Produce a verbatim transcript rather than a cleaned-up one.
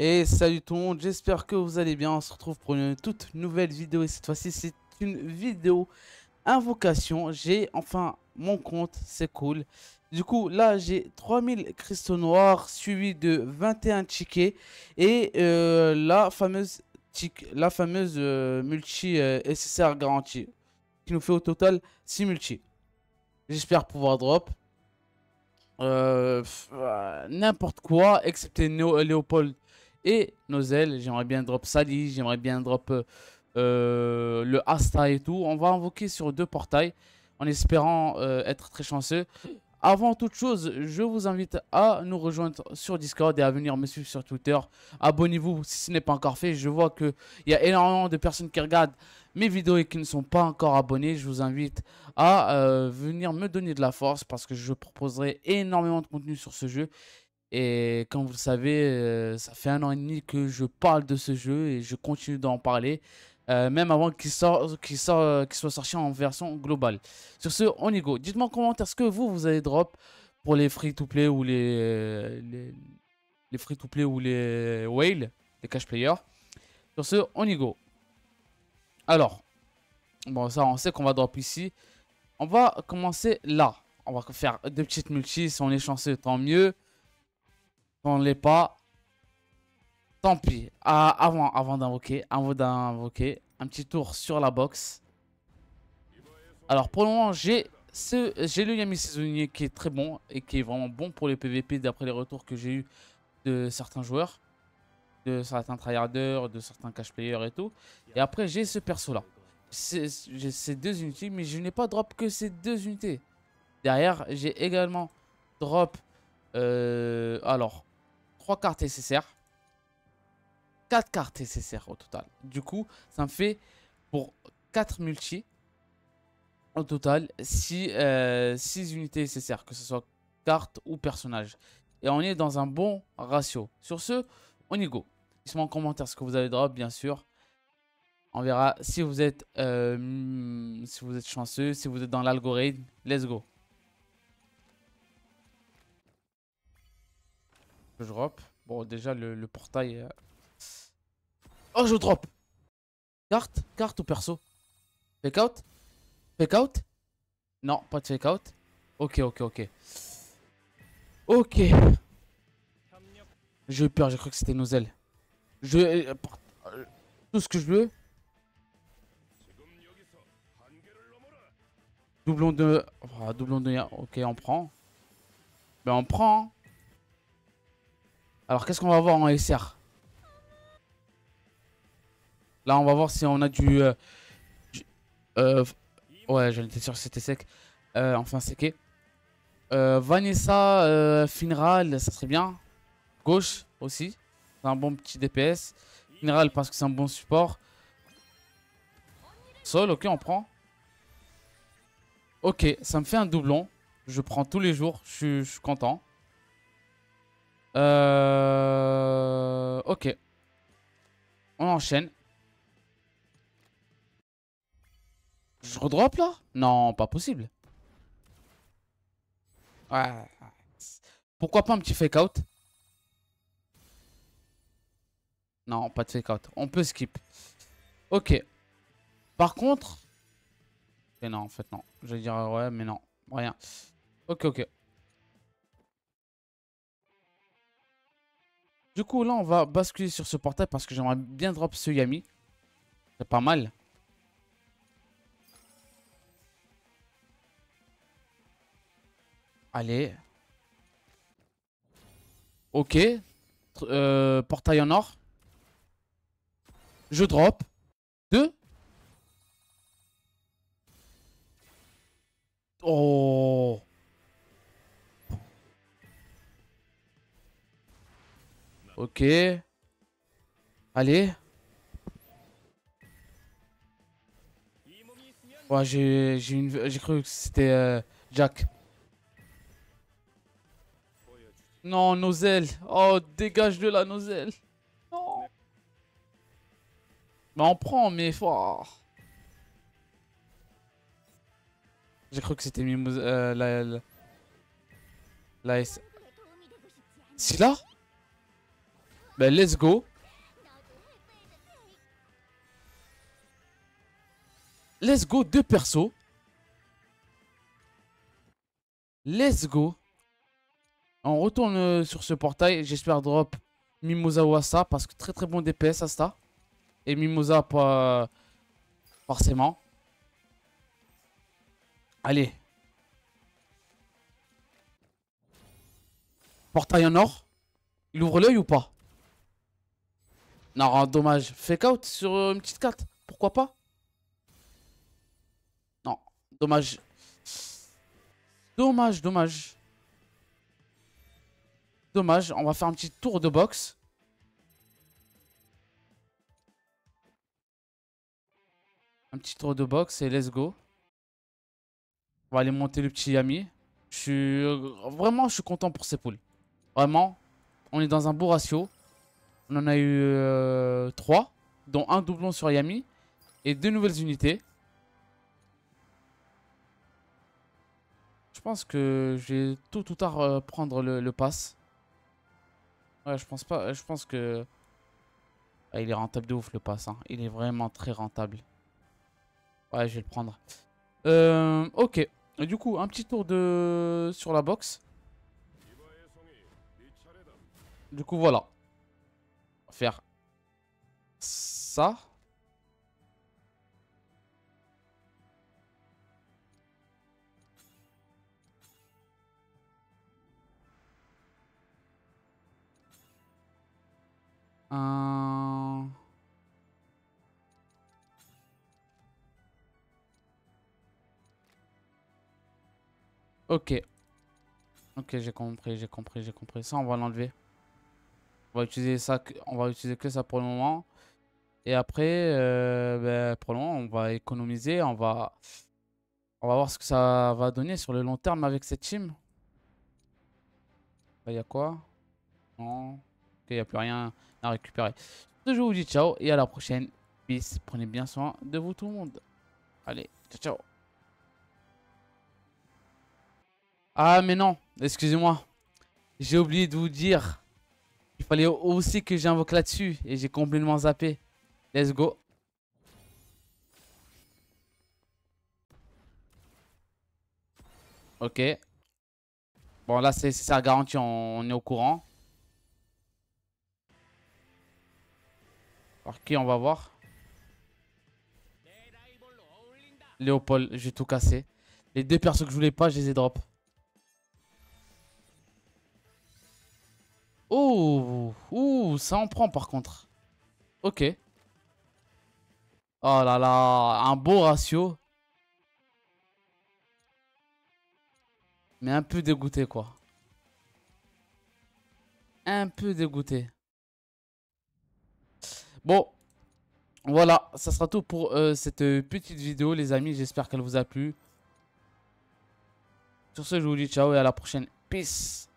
Et salut tout le monde, j'espère que vous allez bien. On se retrouve pour une toute nouvelle vidéo. Et cette fois-ci, c'est une vidéo invocation. J'ai enfin mon compte, c'est cool. Du coup, là, j'ai trois mille cristaux noirs suivis de vingt et un tickets. Et euh, la fameuse, tic, la fameuse euh, multi euh, S S R garantie qui nous fait au total six multi. J'espère pouvoir drop. Euh, euh, n'importe quoi, excepté Néo, Léopold et Nozel. J'aimerais bien drop Sally, j'aimerais bien drop euh, le Asta et tout. On va invoquer sur deux portails en espérant euh, être très chanceux. Avant toute chose, je vous invite à nous rejoindre sur Discord et à venir me suivre sur Twitter. Abonnez-vous si ce n'est pas encore fait. Je vois qu'il y a énormément de personnes qui regardent mes vidéos et qui ne sont pas encore abonnés. Je vous invite à euh, venir me donner de la force parce que je proposerai énormément de contenu sur ce jeu. Et comme vous le savez, euh, ça fait un an et demi que je parle de ce jeu et je continue d'en parler. Euh, même avant qu'il sort, qu'il sort, qu'il soit sorti en version globale. Sur ce, on y go. Dites-moi en commentaire ce que vous, vous allez drop pour les free-to-play ou les, les, les free-to-play ou les whale, les cash players. Sur ce, on y go. Alors, bon, ça, on sait qu'on va drop ici. On va commencer là. On va faire deux petites multis. Si on est chanceux, tant mieux. Si on ne l'est pas, tant pis. Ah, avant avant d'invoquer, avant d'invoquer, un petit tour sur la box. Alors pour le moment, j'ai le Yami saisonnier qui est très bon et qui est vraiment bon pour les P V P d'après les retours que j'ai eu de certains joueurs, de certains tryharders, de certains cash players et tout. Et après, j'ai ce perso là. J'ai ces deux unités, mais je n'ai pas drop que ces deux unités. Derrière, j'ai également drop euh, alors trois cartes S S R. quatre cartes S S R au total. Du coup, ça me fait pour quatre multi au total six, euh, six unités S S R, que ce soit carte ou personnage. Et on est dans un bon ratio. Sur ce, on y go. Dites-moi en commentaire ce que vous avez drop, bien sûr. On verra si vous êtes, euh, si vous êtes chanceux, si vous êtes dans l'algorithme. Let's go. Je drop. Bon, déjà, le, le portail... Euh Oh, je drop. Carte, carte ou perso? Fake out? Fake out? Non, pas de fake out. Ok, ok, ok. Ok. J'ai eu peur, j'ai cru que c'était Nozel. Je... Tout ce que je veux. Doublon de... Oh, doublon de... Ok, on prend. Ben, on prend. Alors, qu'est-ce qu'on va voir en S R? Là, on va voir si on a du... Euh, du euh, ouais, j'en étais sûr que c'était sec. Euh, enfin, séqué. Euh, Vanessa, euh, Finral, ça serait bien. Gauche aussi. C'est un bon petit D P S. Finral parce que c'est un bon support. Sol, ok, on prend. Ok, ça me fait un doublon. Je prends tous les jours. Je suis content. Euh, ok. On enchaîne. Je redrop là? Non, pas possible. Ouais. Pourquoi pas un petit fake out? Non, pas de fake out. On peut skip. Ok. Par contre. Et non, en fait, non. Je vais dire ouais, mais non. Rien. Ok, ok. Du coup, là, on va basculer sur ce portail parce que j'aimerais bien drop ce Yami. C'est pas mal. Allez. Ok. Euh, portail en or. Je drop. Deux. Oh. Ok. Allez. Ouais, j'ai j'ai cru que c'était euh, Jack. Non, Nozel. Oh, dégage de la Nozel. Non. Bah, on prend, mais fort. Oh. J'ai cru que c'était Mimosa. Euh, la, la, la S. C'est là? Bah let's go. Let's go, deux persos. Let's go. On retourne sur ce portail. J'espère drop Mimosa ou Asta parce que très très bon D P S Asta. Et Mimosa pas forcément. Allez. Portail en or. Il ouvre l'œil ou pas? Non, dommage. Fake out sur une petite carte. Pourquoi pas? Non, dommage. Dommage, dommage. Dommage, on va faire un petit tour de boxe. Un petit tour de boxe et let's go. On va aller monter le petit Yami. Je suis... Vraiment, je suis content pour ces poules. Vraiment, on est dans un beau ratio. On en a eu euh, trois, dont un doublon sur Yami et deux nouvelles unités. Je pense que je vais tôt ou tard euh, prendre le, le pass. Ouais, je pense pas. Je pense que. Ah, il est rentable de ouf le pass. Hein. Il est vraiment très rentable. Ouais, je vais le prendre. Euh, ok. Et du coup, un petit tour de sur la box. Du coup, voilà. On va faire ça. Euh... Ok. Ok, j'ai compris, j'ai compris, j'ai compris. Ça, on va l'enlever. On va utiliser ça, on va utiliser que ça pour le moment. Et après, euh, bah, pour le moment, on va économiser. On va, on va voir ce que ça va donner sur le long terme avec cette team. Là, il y a quoi? Non. Il n'y a plus rien à récupérer. Je vous dis ciao et à la prochaine. Peace. Prenez bien soin de vous tout le monde. Allez, ciao, ciao. Ah mais non, excusez-moi. J'ai oublié de vous dire. Il fallait aussi que j'invoque là-dessus et j'ai complètement zappé. Let's go. Ok. Bon là c'est ça garanti, on, on est au courant. Ok, on va voir. Léopold, j'ai tout cassé. Les deux persos que je voulais pas, je les ai drop. Oh, ouh, ça en prend par contre. Ok. Oh là là, un beau ratio. Mais un peu dégoûté quoi. Un peu dégoûté. Bon, voilà, ça sera tout pour euh, cette petite vidéo, les amis. J'espère qu'elle vous a plu. Sur ce, je vous dis ciao et à la prochaine. Peace.